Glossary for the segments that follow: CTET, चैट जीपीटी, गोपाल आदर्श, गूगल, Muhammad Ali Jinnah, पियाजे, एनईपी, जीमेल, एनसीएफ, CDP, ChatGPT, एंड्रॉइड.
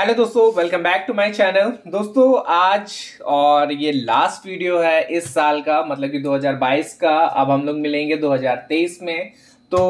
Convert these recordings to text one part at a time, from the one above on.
Hello दोस्तों, welcome back to my channel. दोस्तों आज और ये लास्ट वीडियो है इस साल का, मतलब कि 2022 का। अब हम लोग मिलेंगे 2023 में। तो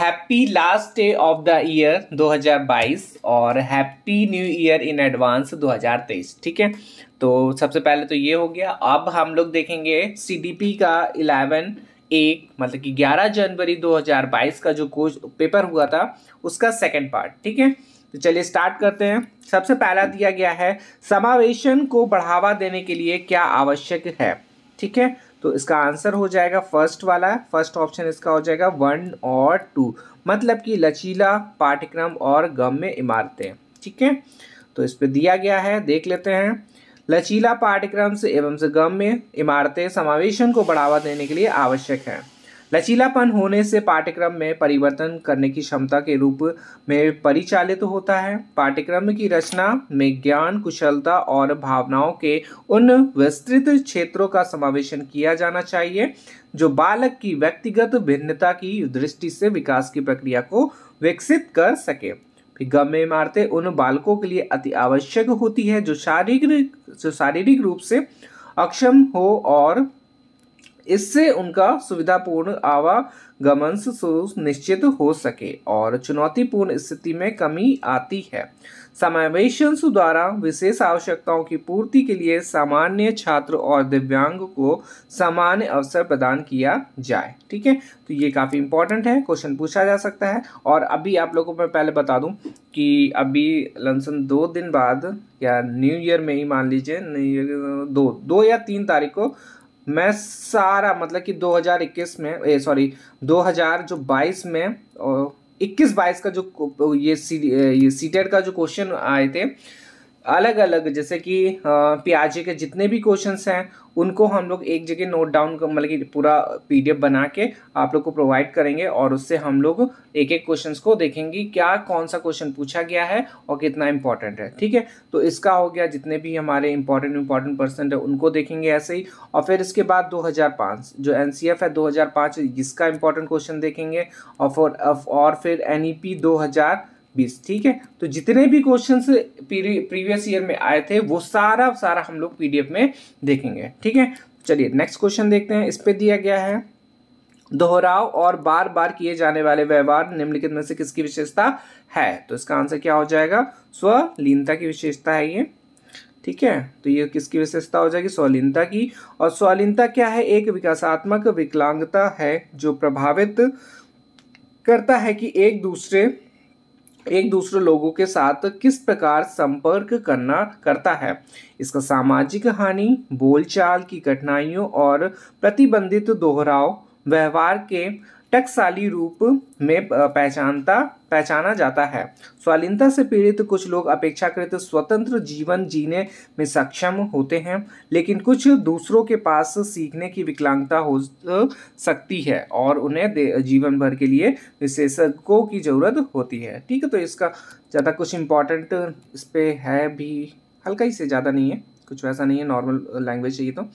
happy last day of the year 2022 और happy new year in advance 2023, ठीक है। तो सबसे पहले तो ये हो गया। अब हम लोग देखेंगे सीडीपी का 11-1 मतलब कि 11 जनवरी 2022 का जो पेपर हुआ था उसका सेकेंड पार्ट, ठीक है। तो चलिए स्टार्ट करते हैं। सबसे पहला दिया गया है समावेशन को बढ़ावा देने के लिए क्या आवश्यक है, ठीक है। तो इसका आंसर हो जाएगा फर्स्ट ऑप्शन इसका हो जाएगा 1 और 2, मतलब कि लचीला पाठ्यक्रम और गम्य इमारतें, ठीक है। तो इस पे दिया गया है, देख लेते हैं। लचीला पाठ्यक्रम से एवं से गम्य इमारतें समावेशन को बढ़ावा देने के लिए आवश्यक है। लचीलापन होने से पाठ्यक्रम में परिवर्तन करने की क्षमता के रूप में परिचालित होता है। पाठ्यक्रम की रचना में ज्ञान, कुशलता और भावनाओं के उन विस्तृत क्षेत्रों का समावेशन किया जाना चाहिए जो बालक की व्यक्तिगत भिन्नता की दृष्टि से विकास की प्रक्रिया को विकसित कर सके। गम्य इमारतें उन बालकों के लिए अति आवश्यक होती है जो शारीरिक रूप से अक्षम हो और इससे उनका सुविधापूर्ण आवागमन सुनिश्चित हो सके और चुनौतीपूर्ण स्थिति में कमी आती है। समावेशन द्वारा विशेष आवश्यकताओं की पूर्ति के लिए सामान्य छात्र और दिव्यांग को समान अवसर प्रदान किया जाए, ठीक है। तो ये काफ़ी इंपॉर्टेंट है, क्वेश्चन पूछा जा सकता है। और अभी आप लोगों को मैं पहले बता दूं कि अभी लमसम 2 दिन बाद या न्यू ईयर में ही मान लीजिए, न्यू ईयर 2 या 3 तारीख को मैं सारा मतलब कि 2021 में 2022 में 21-22 का जो ये सीटेट का जो क्वेश्चन आए थे अलग अलग, जैसे कि पियाजे के जितने भी क्वेश्चंस हैं उनको हम लोग एक जगह नोट डाउन मतलब कि पूरा पीडीएफ बना के आप लोग को प्रोवाइड करेंगे और उससे हम लोग एक एक क्वेश्चंस को देखेंगे क्या कौन सा क्वेश्चन पूछा गया है और कितना इंपॉर्टेंट है, ठीक है। तो इसका हो गया, जितने भी हमारे इंपॉर्टेंट पर्सन है उनको देखेंगे ऐसे ही। और फिर इसके बाद 2005 जो एनसीएफ है 2005 इसका इंपॉर्टेंट क्वेश्चन देखेंगे और फिर एनईपी 2020, ठीक है। तो जितने भी क्वेश्चंस प्रीवियस ईयर में आए थे वो सारा हम लोग पीडीएफ में देखेंगे, ठीक है। चलिए नेक्स्ट क्वेश्चन देखते हैं। इस पे दिया गया है दोहराव और बार बार किए जाने वाले व्यवहार निम्नलिखित में से किसकी विशेषता है। तो इसका आंसर क्या हो जाएगा, स्वलीनता की विशेषता है ये, ठीक है। तो ये किसकी विशेषता हो जाएगी, स्वलीनता की। और स्वलीनता क्या है, एक विकासात्मक विकलांगता है जो प्रभावित करता है कि एक दूसरे लोगों के साथ किस प्रकार संपर्क करता है। इसका सामाजिक हानि, बोलचाल की कठिनाइयों और प्रतिबंधित दोहराव व्यवहार के टकसाली रूप में पहचाना जाता है। स्वलीनता से पीड़ित कुछ लोग अपेक्षाकृत स्वतंत्र जीवन जीने में सक्षम होते हैं, लेकिन कुछ दूसरों के पास सीखने की विकलांगता हो सकती है और उन्हें जीवन भर के लिए विशेषज्ञों की जरूरत होती है, ठीक है। तो इसका ज़्यादा कुछ इम्पोर्टेंट इस पर है भी, हल्का ही से, ज़्यादा नहीं है, कुछ वैसा नहीं है, नॉर्मल लैंग्वेज चाहिए। तो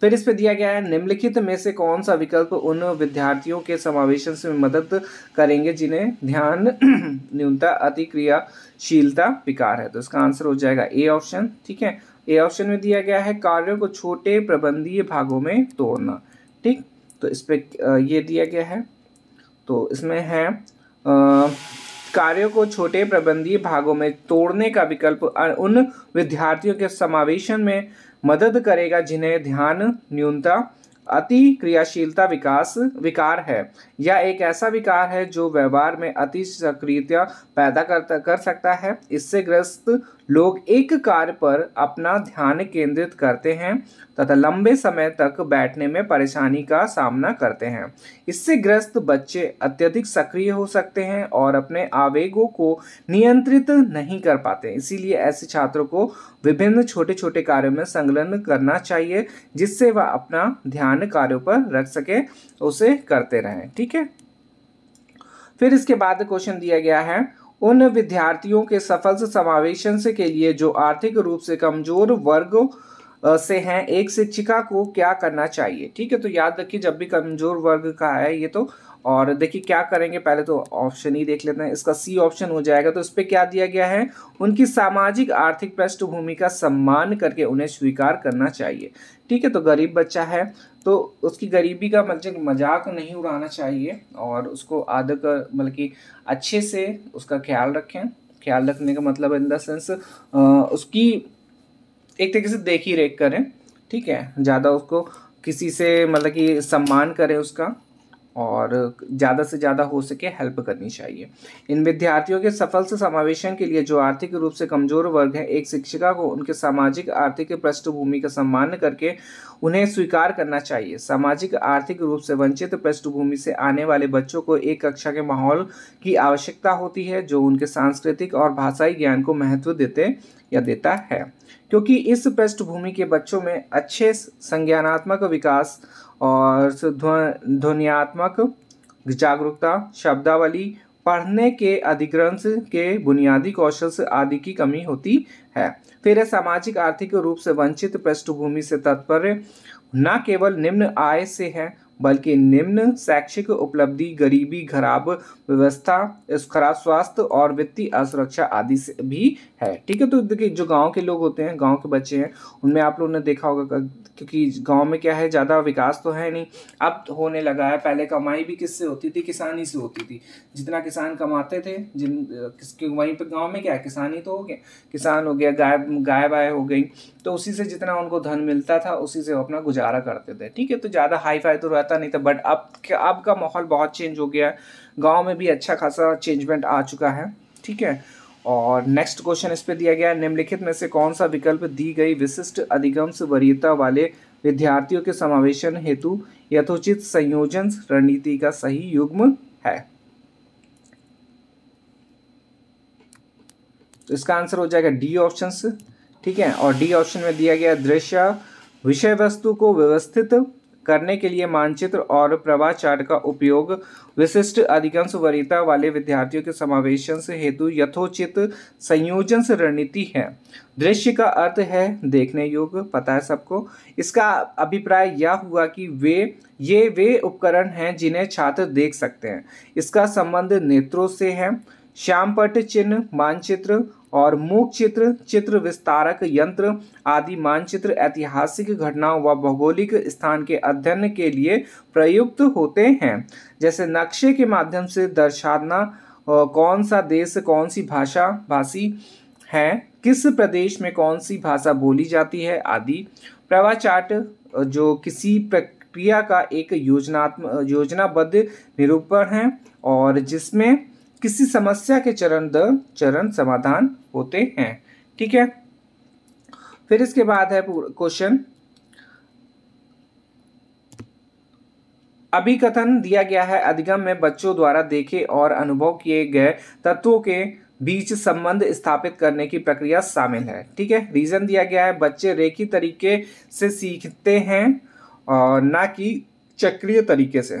फिर इस पे दिया गया है निम्नलिखित में से कौन सा विकल्प उन विद्यार्थियों के समावेशन से मदद करेंगे जिन्हें ध्यान न्यूनता अतिक्रियाशीलता विकार है। तो इसका आंसर हो जाएगा ए ऑप्शन, ठीक है। ए ऑप्शन में दिया गया है कार्यों को छोटे प्रबंधीय भागों में तोड़ना, ठीक। तो इस पे ये दिया गया है, तो इसमें है कार्यों को छोटे प्रबंधीय भागों में तोड़ने का विकल्प उन विद्यार्थियों के समावेशन में मदद करेगा जिन्हें ध्यान न्यूनता अति क्रियाशीलता विकार है या एक ऐसा विकार है जो व्यवहार में अति सक्रियता पैदा कर सकता है। इससे ग्रस्त लोग एक कार्य पर अपना ध्यान केंद्रित करते हैं तथा लंबे समय तक बैठने में परेशानी का सामना करते हैं। इससे ग्रस्त बच्चे अत्यधिक सक्रिय हो सकते हैं और अपने आवेगों को नियंत्रित नहीं कर पाते। इसीलिए ऐसे छात्रों को विभिन्न छोटे छोटे कार्यों में संलग्न करना चाहिए जिससे वह अपना ध्यान कार्यों पर रख सके, उसे करते रहें, ठीक है। फिर इसके बाद क्वेश्चन दिया गया है उन विद्यार्थियों के सफल समावेशन से के लिए जो आर्थिक रूप से कमजोर वर्गों से हैं एक शिक्षिका को क्या करना चाहिए, ठीक है। तो याद रखिए जब भी कमजोर वर्ग का है ये, तो और देखिए क्या करेंगे, पहले तो ऑप्शन ही देख लेते हैं, इसका सी ऑप्शन हो जाएगा। तो इस पर क्या दिया गया है, उनकी सामाजिक आर्थिक पृष्ठभूमि का सम्मान करके उन्हें स्वीकार करना चाहिए। ठीक है, तो गरीब बच्चा है तो उसकी गरीबी का मतलब मजाक नहीं उड़ाना चाहिए और उसको आदत बल्कि अच्छे से उसका ख्याल रखें। ख्याल रखने का मतलब इन द सेंस उसकी एक तरीके से देख ही रेख करें। ठीक है, ज़्यादा उसको किसी से मतलब कि सम्मान करें उसका और ज़्यादा से ज़्यादा हो सके हेल्प करनी चाहिए। इन विद्यार्थियों के सफल से समावेशन के लिए जो आर्थिक रूप से कमज़ोर वर्ग है, एक शिक्षिका को उनके सामाजिक आर्थिक पृष्ठभूमि का सम्मान करके उन्हें स्वीकार करना चाहिए। सामाजिक आर्थिक रूप से वंचित पृष्ठभूमि से आने वाले बच्चों को एक कक्षा के माहौल की आवश्यकता होती है जो उनके सांस्कृतिक और भाषाई ज्ञान को महत्व देता है, क्योंकि इस पृष्ठभूमि के बच्चों में अच्छे संज्ञानात्मक विकास और ध्वन्यात्मक जागरूकता, शब्दावली, पढ़ने के अधिग्रहण के बुनियादी कौशल आदि की कमी होती है। फिर सामाजिक आर्थिक रूप से वंचित पृष्ठभूमि से तात्पर्य न केवल निम्न आय से है बल्कि निम्न शैक्षिक उपलब्धि, गरीबी, खराब व्यवस्था, खराब स्वास्थ्य और वित्तीय असुरक्षा आदि से भी है। ठीक है, तो देखिए जो गांव के लोग होते हैं, गांव के बच्चे हैं, उनमें आप लोगों ने देखा होगा क्योंकि गांव में क्या है, ज़्यादा विकास तो है नहीं, अब होने लगा है। पहले कमाई भी किससे होती थी, किसानी से होती थी। जितना किसान कमाते थे वहीं पर गाँव में क्या है, किसानी तो हो गया, किसान हो गया, गाय बाय हो गई, तो उसी से जितना उनको धन मिलता था उसी से अपना गुजारा करते थे। ठीक है, तो ज़्यादा हाई फाई तो रहता नहीं था, बट अब का माहौल बहुत चेंज हो गया है, गांव में भी अच्छा खासा चेंजमेंट आ चुका है। ठीक है, और नेक्स्ट क्वेश्चन इस पे दिया गया है, निम्नलिखित में से कौन सा विकल्प दी गई विशिष्ट अधिगम से वरीयता वाले विद्यार्थियों के समावेशन हेतु यथोचित संयोजन रणनीति का सही युग्म है। तो इसका आंसर हो जाएगा डी ऑप्शन। ठीक है, और डी ऑप्शन में दिया गया दृश्य विषय वस्तु को व्यवस्थित करने के लिए मानचित्र और प्रवाह चार्ट का उपयोग विशिष्ट अधिगम से वरीयता वाले विद्यार्थियों के समावेशन से हेतु यथोचित संयोजन से रणनीति है। दृश्य का अर्थ है देखने योग्य, पता है सबको। इसका अभिप्राय यह हुआ कि वे उपकरण हैं जिन्हें छात्र देख सकते हैं। इसका संबंध नेत्रों से है। श्यामपट्ट चिन्ह, मानचित्र और मूक चित्र, चित्र विस्तारक यंत्र आदि मानचित्र ऐतिहासिक घटनाओं व भौगोलिक स्थान के अध्ययन के लिए प्रयुक्त होते हैं। जैसे नक्शे के माध्यम से दर्शाना कौन सा देश कौन सी भाषा भाषी है, किस प्रदेश में कौन सी भाषा बोली जाती है आदि। प्रवाह चार्ट जो किसी प्रक्रिया का एक योजनाबद्ध निरूपण है और जिसमें किसी समस्या के चरण दर चरण समाधान होते हैं। ठीक है, फिर इसके बाद है क्वेश्चन अभिकथन दिया गया है, अधिगम में बच्चों द्वारा देखे और अनुभव किए गए तत्वों के बीच संबंध स्थापित करने की प्रक्रिया शामिल है। ठीक है, रीजन दिया गया है बच्चे रेखीय तरीके से सीखते हैं और ना कि चक्रीय तरीके से।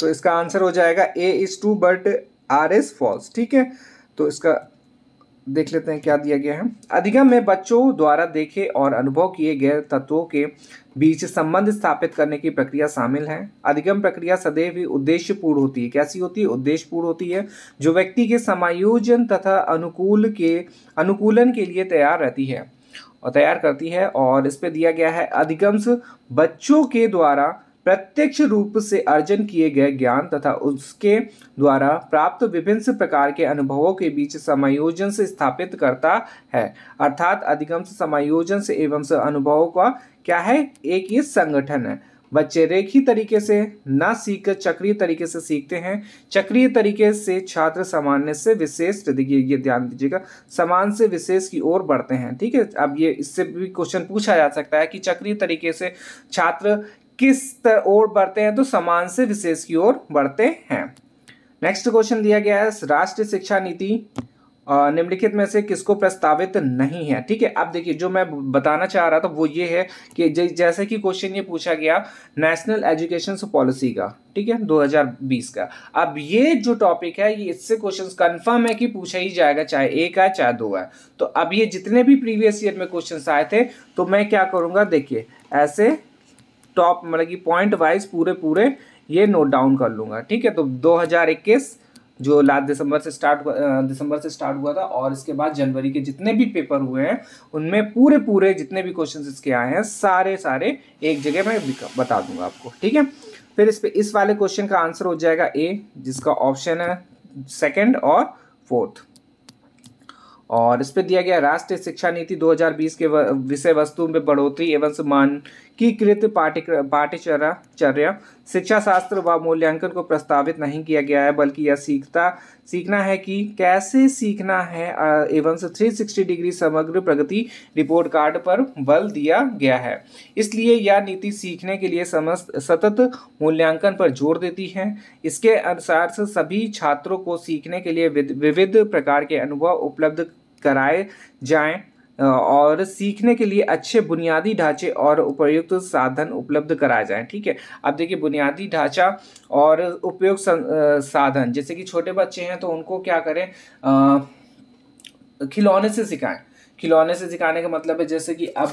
तो इसका आंसर हो जाएगा A is true but R is false। ठीक है, तो इसका देख लेते हैं क्या दिया गया है, अधिगम में बच्चों द्वारा देखे और अनुभव किए गए तत्वों के बीच संबंध स्थापित करने की प्रक्रिया शामिल है। अधिगम प्रक्रिया सदैव ही उद्देश्यपूर्ण होती है। कैसी होती है, उद्देश्यपूर्ण होती है, जो व्यक्ति के समायोजन तथा अनुकूलन के लिए तैयार रहती है और तैयार करती है। और इस पर दिया गया है अधिगम बच्चों के द्वारा प्रत्यक्ष रूप से अर्जन किए गए ज्ञान तथा उसके द्वारा प्राप्त विभिन्न प्रकार के अनुभवों के बीच समायोजन से स्थापित करता है। अर्थात अधिगम से समायोजन से एवं से अनुभवों का क्या है, एक ही संगठन है। बच्चे रेखीय तरीके से न सीखकर चक्रीय तरीके से सीखते हैं। चक्रीय तरीके से छात्र सामान्य से विशेष, ये ध्यान दीजिएगा, समान से विशेष की ओर बढ़ते हैं। ठीक है, अब ये इससे भी क्वेश्चन पूछा जा सकता है कि चक्रीय तरीके से छात्र किस ओर बढ़ते हैं, तो समान से विशेष की ओर बढ़ते हैं। नेक्स्ट क्वेश्चन दिया गया है, राष्ट्रीय शिक्षा नीति निम्नलिखित में से किसको प्रस्तावित नहीं है। ठीक है, अब देखिए जो मैं बताना चाह रहा था वो ये है कि जैसे कि क्वेश्चन ये पूछा गया नेशनल एजुकेशन पॉलिसी का, ठीक है, 2020 का। अब ये जो टॉपिक है ये इससे क्वेश्चन कंफर्म है कि पूछा ही जाएगा, चाहे एक आए चाहे दो आए। तो अब ये जितने भी प्रीवियस ईयर में क्वेश्चन आए थे, तो मैं क्या करूँगा, देखिए ऐसे टॉप मतलब कि पॉइंट वाइज पूरे पूरे ये नोट डाउन कर लूँगा। ठीक है, तो 2021 जो लास्ट दिसंबर से स्टार्ट हुआ था और इसके बाद जनवरी के जितने भी पेपर हुए हैं उनमें पूरे पूरे जितने भी क्वेश्चंस इसके आए हैं सारे सारे एक जगह मैं बता दूंगा आपको। ठीक है, फिर इस पे इस वाले क्वेश्चन का आंसर हो जाएगा ए, जिसका ऑप्शन है सेकंड और फोर्थ। और इस पे दिया गया राष्ट्रीय शिक्षा नीति 2020 के विषय वस्तु में बढ़ोतरी एवं मानकीकृत पाठ्यचर्या शिक्षा शास्त्र व मूल्यांकन को प्रस्तावित नहीं किया गया है, बल्कि यह सीखना है कि कैसे सीखना है एवं 360 डिग्री समग्र प्रगति रिपोर्ट कार्ड पर बल दिया गया है। इसलिए यह नीति सीखने के लिए सतत मूल्यांकन पर जोर देती है। इसके अनुसार सभी छात्रों को सीखने के लिए विविध प्रकार के अनुभव उपलब्ध कराए जाएं और सीखने के लिए अच्छे बुनियादी ढांचे और उपयुक्त साधन उपलब्ध कराए जाएं। ठीक है, अब देखिए बुनियादी ढांचा और उपयुक्त साधन, जैसे कि छोटे बच्चे हैं तो उनको क्या करें, खिलौने से सिखाएं। खिलौने से सिखाने का मतलब है जैसे कि अब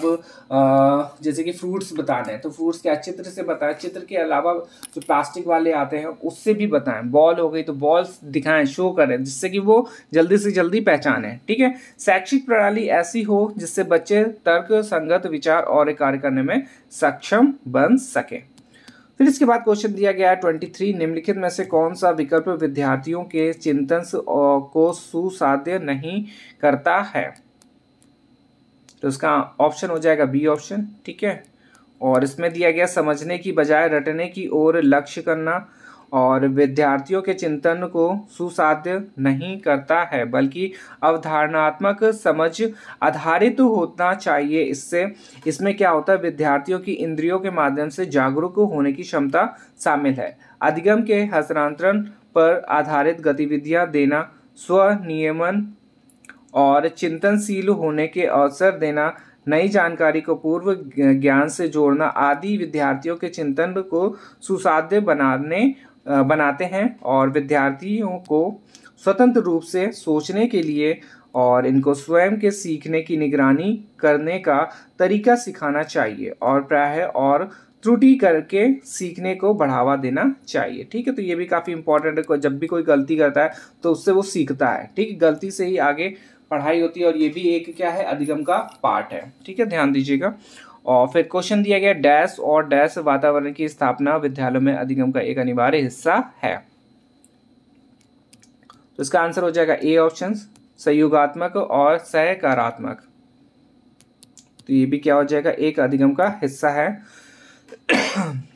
जैसे कि फ्रूट्स बताने हैं तो फ्रूट्स क्या चित्र से बताएं, चित्र के अलावा जो प्लास्टिक वाले आते हैं उससे भी बताएं। बॉल हो गई तो बॉल्स दिखाएं, शो करें, जिससे कि वो जल्दी से जल्दी पहचानें। ठीक है, शैक्षिक प्रणाली ऐसी हो जिससे बच्चे तर्क संगत विचार और कार्य करने में सक्षम बन सकें। फिर इसके बाद क्वेश्चन दिया गया है 23, निम्नलिखित में से कौन सा विकल्प विद्यार्थियों के चिंतन को सुसाध्य नहीं करता है, तो इसका ऑप्शन हो जाएगा बी ऑप्शन। ठीक है, और इसमें दिया गया समझने की बजाय रटने की ओर लक्ष्य करना और विद्यार्थियों के चिंतन को सुसाध्य नहीं करता है, बल्कि अवधारणात्मक समझ आधारित होना चाहिए। इसमें क्या होता है, विद्यार्थियों की इंद्रियों के माध्यम से जागरूक होने की क्षमता शामिल है। अधिगम के हस्तांतरण पर आधारित गतिविधियाँ देना, स्वनियमन और चिंतनशील होने के अवसर देना, नई जानकारी को पूर्व ज्ञान से जोड़ना आदि विद्यार्थियों के चिंतन को सुसाध्य बनाते हैं और विद्यार्थियों को स्वतंत्र रूप से सोचने के लिए और इनको स्वयं के सीखने की निगरानी करने का तरीका सिखाना चाहिए और प्रायः और त्रुटि करके सीखने को बढ़ावा देना चाहिए। ठीक है, तो ये भी काफ़ी इंपॉर्टेंट है, जब भी कोई गलती करता है तो उससे वो सीखता है। ठीक है, गलती से ही आगे पढ़ाई होती है और ये भी एक क्या है, अधिगम का पार्ट है। ठीक है, ध्यान दीजिएगा। और फिर क्वेश्चन दिया गया डैश और डैश वातावरण की स्थापना विद्यालयों में अधिगम का एक अनिवार्य हिस्सा है, तो इसका आंसर हो जाएगा ए ऑप्शन, सहयोगात्मक और सहकारात्मक। तो ये भी क्या हो जाएगा, एक अधिगम का हिस्सा है।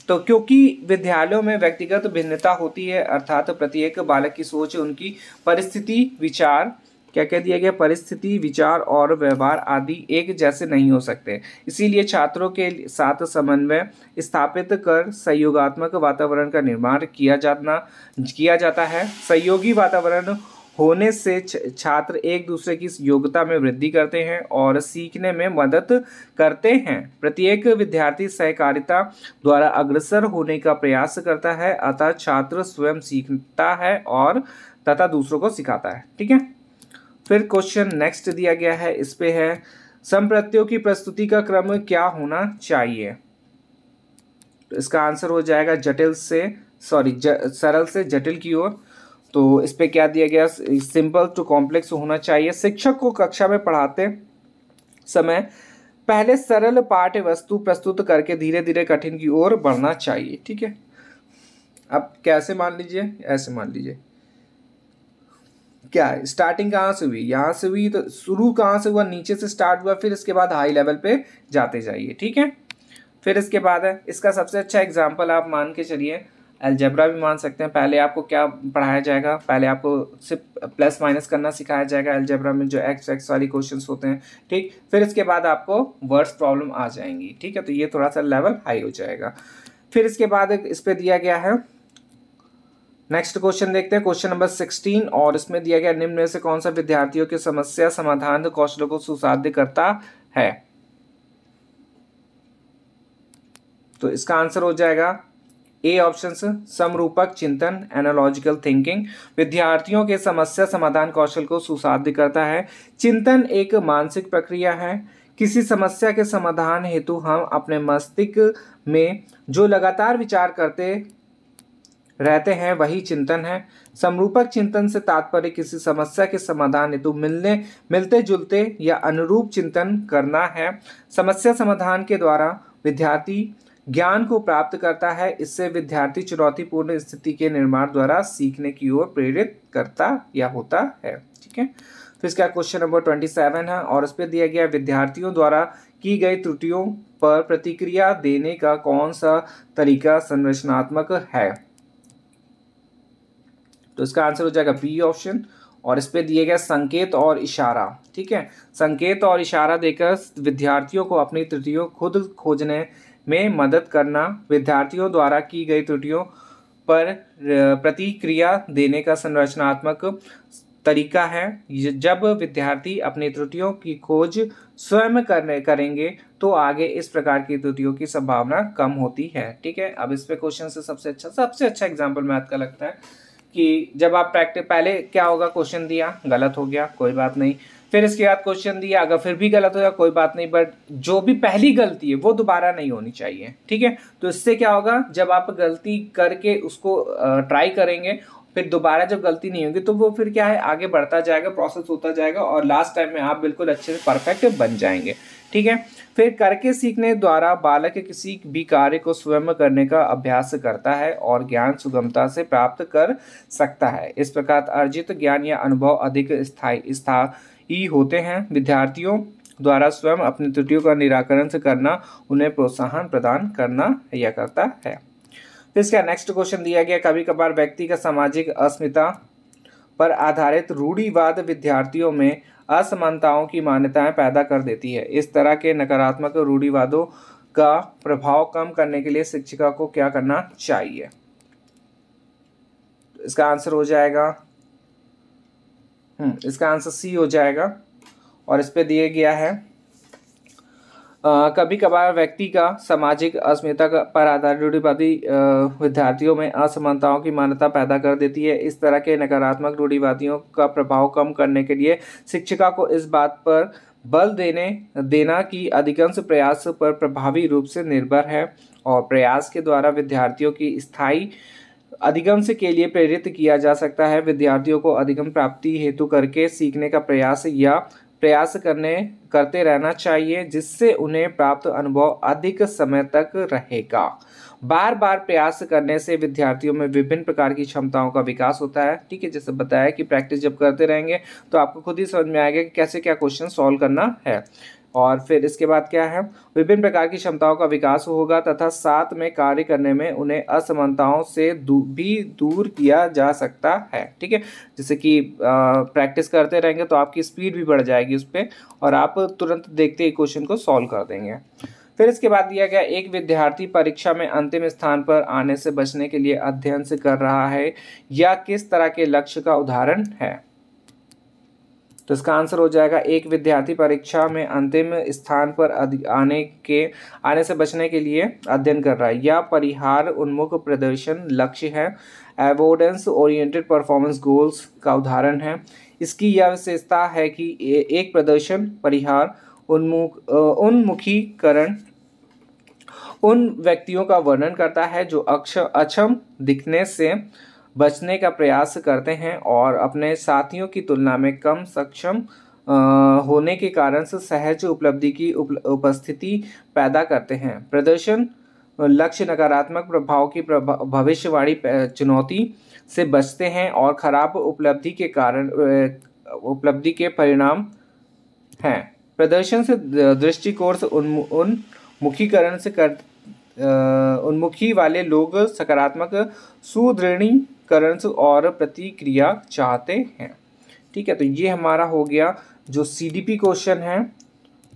तो क्योंकि विद्यालयों में व्यक्तिगत भिन्नता होती है, अर्थात प्रत्येक बालक की सोच उनकी परिस्थिति विचार क्या कह दिया गया, परिस्थिति विचार और व्यवहार आदि एक जैसे नहीं हो सकते, इसीलिए छात्रों के साथ समन्वय स्थापित कर सहयोगात्मक वातावरण का निर्माण किया जाता है। सहयोगी वातावरण होने से छात्र एक दूसरे की योग्यता में वृद्धि करते हैं और सीखने में मदद करते हैं। प्रत्येक विद्यार्थी सहकारिता द्वारा अग्रसर होने का प्रयास करता है, अतः छात्र स्वयं सीखता है और तथा दूसरों को सिखाता है। ठीक है, फिर क्वेश्चन नेक्स्ट दिया गया है, इस पे है संप्रतियों की प्रस्तुति का क्रम क्या होना चाहिए, तो इसका आंसर हो जाएगा सरल से जटिल की ओर। तो इस पे क्या दिया गया, सिंपल टू कॉम्प्लेक्स होना चाहिए। शिक्षक को कक्षा में पढ़ाते समय पहले सरल पाठ्य वस्तु प्रस्तुत करके धीरे धीरे कठिन की ओर बढ़ना चाहिए। ठीक है, अब कैसे मान लीजिए, ऐसे मान लीजिए, क्या है स्टार्टिंग कहाँ से हुई, यहाँ से हुई, तो शुरू कहाँ से हुआ, नीचे से स्टार्ट हुआ, फिर इसके बाद हाई लेवल पे जाते जाइए। ठीक है, फिर इसके बाद है इसका सबसे अच्छा एग्जाम्पल आप मान के चलिए अलजेब्रा भी मान सकते हैं। पहले आपको क्या पढ़ाया जाएगा, पहले आपको सिर्फ प्लस माइनस करना सिखाया जाएगा अलजेब्रा में, जो एक्स एक्स वाली क्वेश्चंस होते हैं। ठीक, फिर इसके बाद आपको वर्ड्स प्रॉब्लम आ जाएंगी। ठीक है, तो ये थोड़ा सा लेवल हाई हो जाएगा। फिर इसके बाद इस पर दिया गया है नेक्स्ट क्वेश्चन देखते हैं, क्वेश्चन नंबर 16, और इसमें दिया गया निम्न में से कौन सा विद्यार्थियों के समस्या समाधान कौशलों को सुसाध्य करता है, तो इसका आंसर हो जाएगा ए ऑप्शन, समरूपक चिंतन एनालॉजिकल थिंकिंग। विद्यार्थियों के समस्या समाधान कौशल को सुसाध्य करता है। चिंतन एक मानसिक प्रक्रिया है किसी समस्या के समाधान हेतु हम अपने मस्तिष्क में जो लगातार विचार करते रहते हैं वही चिंतन है। समरूपक चिंतन से तात्पर्य किसी समस्या के समाधान हेतु मिलते जुलते या अनुरूप चिंतन करना है। समस्या समाधान के द्वारा विद्यार्थी ज्ञान को प्राप्त करता है। इससे विद्यार्थी चुनौतीपूर्ण स्थिति के निर्माण द्वारा सीखने की ओर प्रेरित करता या होता है। ठीक है, तो इसका क्वेश्चन नंबर 27 है और इस पर दिया गया विद्यार्थियों द्वारा की गई त्रुटियों पर प्रतिक्रिया देने का कौन सा तरीका संरचनात्मक है। तो इसका आंसर हो जाएगा बी ऑप्शन। और इस पे दिए गए संकेत और इशारा, ठीक है, संकेत और इशारा देकर विद्यार्थियों को अपनी त्रुटियों खुद खोजने में मदद करना, विद्यार्थियों द्वारा की गई त्रुटियों पर प्रतिक्रिया देने का संरचनात्मक तरीका है। जब विद्यार्थी अपनी त्रुटियों की खोज स्वयं करेंगे तो आगे इस प्रकार की त्रुटियों की संभावना कम होती है। ठीक है, अब इस पे क्वेश्चन से सबसे अच्छा एग्जाम्पल मैथ का लगता है कि जब आप प्रैक्टिस पहले क्या होगा, क्वेश्चन दिया गलत हो गया कोई बात नहीं, फिर इसके बाद क्वेश्चन दिया अगर फिर भी गलत हो गया कोई बात नहीं, बट जो भी पहली गलती है वो दोबारा नहीं होनी चाहिए। ठीक है, तो इससे क्या होगा, जब आप गलती करके उसको ट्राई करेंगे फिर दोबारा जब गलती नहीं होगी तो वो फिर क्या है आगे बढ़ता जाएगा, प्रोसेस होता जाएगा और लास्ट टाइम में आप बिल्कुल अच्छे से परफेक्ट बन जाएंगे। ठीक है, फिर करके सीखने द्वारा बालक किसी भी कार्य को स्वयं करने का अभ्यास करता है और ज्ञान सुगमता से प्राप्त कर सकता है। इस प्रकार अर्जित ज्ञान या अनुभव अधिक स्थायी होते हैं। विद्यार्थियों द्वारा स्वयं अपनी त्रुटियों का निराकरण करना उन्हें प्रोत्साहन प्रदान करना या करता है। इसका नेक्स्ट क्वेश्चन दिया गया, कभी कभार व्यक्ति का सामाजिक अस्मिता पर आधारित रूढ़िवाद विद्यार्थियों में असमानताओं की मान्यताएं पैदा कर देती है। इस तरह के नकारात्मक रूढ़िवादों का प्रभाव कम करने के लिए शिक्षिका को क्या करना चाहिए। इसका आंसर हो जाएगा सी हो जाएगा। और इस पे दिया गया है कभी कभार व्यक्ति का सामाजिक अस्मिता पर आधारित रूढ़िवादी विद्यार्थियों में असमानताओं की मान्यता पैदा कर देती है। इस तरह के नकारात्मक रूढ़िवादियों का प्रभाव कम करने के लिए शिक्षिका को इस बात पर बल देना कि अधिकांश प्रयास पर प्रभावी रूप से निर्भर है और प्रयास के द्वारा विद्यार्थियों की स्थायी अधिगम से के लिए प्रेरित किया जा सकता है। विद्यार्थियों को अधिगम प्राप्ति हेतु करके सीखने का प्रयास करते रहना चाहिए जिससे उन्हें प्राप्त अनुभव अधिक समय तक रहेगा। बार बार प्रयास करने से विद्यार्थियों में विभिन्न प्रकार की क्षमताओं का विकास होता है। ठीक है, जैसे बताया कि प्रैक्टिस जब करते रहेंगे तो आपको खुद ही समझ में आएगा कि कैसे क्या क्वेश्चन सॉल्व करना है। और फिर इसके बाद क्या है, विभिन्न प्रकार की क्षमताओं का विकास होगा तथा साथ में कार्य करने में उन्हें असमानताओं से भी दूर किया जा सकता है। ठीक है, जैसे कि प्रैक्टिस करते रहेंगे तो आपकी स्पीड भी बढ़ जाएगी उस पर और आप तुरंत देखते ही क्वेश्चन को सॉल्व कर देंगे। फिर इसके बाद दिया गया, एक विद्यार्थी परीक्षा में अंतिम स्थान पर आने से बचने के लिए अध्ययन से कर रहा है या किस तरह के लक्ष्य का उदाहरण है। तो इसका आंसर हो जाएगा, एक विद्यार्थी परीक्षा में अंतिम स्थान पर आने से बचने के लिए अध्ययन कर रहा है या परिहार उन्मुख प्रदर्शन लक्ष्य है। एवोडेंस ओरिएंटेड परफॉर्मेंस गोल्स का उदाहरण है। इसकी यह विशेषता है कि एक प्रदर्शन परिहार उन्मुखीकरण उन व्यक्तियों का वर्णन करता है जो अक्षम दिखने से बचने का प्रयास करते हैं और अपने साथियों की तुलना में कम सक्षम होने के कारण से सहज उपलब्धि की उपस्थिति पैदा करते हैं। प्रदर्शन लक्ष्य नकारात्मक प्रभाव की भविष्यवाणी चुनौती से बचते हैं और खराब उपलब्धि के परिणाम हैं। प्रदर्शन से दृष्टिकोण से उन्मुखीकरण से उन्मुखी वाले लोग सकारात्मक सुदृढ़ीकरण और प्रतिक्रिया चाहते हैं। ठीक है, तो ये हमारा हो गया जो CDP क्वेश्चन है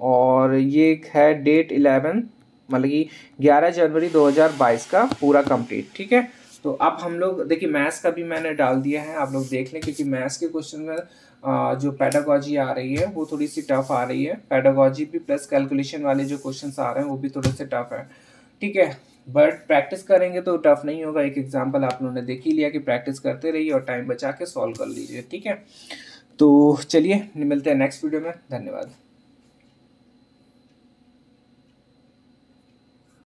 और ये है डेट 11 मतलब कि 11 जनवरी 2022 का पूरा कंप्लीट। ठीक है, तो अब हम लोग देखिए मैथ्स का भी मैंने डाल दिया है, आप लोग देख लें क्योंकि मैथ्स के क्वेश्चन में जो पैडागॉजी आ रही है वो थोड़ी सी टफ आ रही है। पैडागॉजी भी प्लस कैलकुलेशन वाले जो क्वेश्चन आ रहे हैं वो भी थोड़े से टफ है। ठीक है, बट प्रैक्टिस करेंगे तो टफ नहीं होगा। एक एग्जांपल आप लोगों ने देख ही लिया कि प्रैक्टिस करते रहिए और टाइम बचा के सॉल्व कर लीजिए। ठीक है, तो चलिए मिलते हैं नेक्स्ट वीडियो में। धन्यवाद।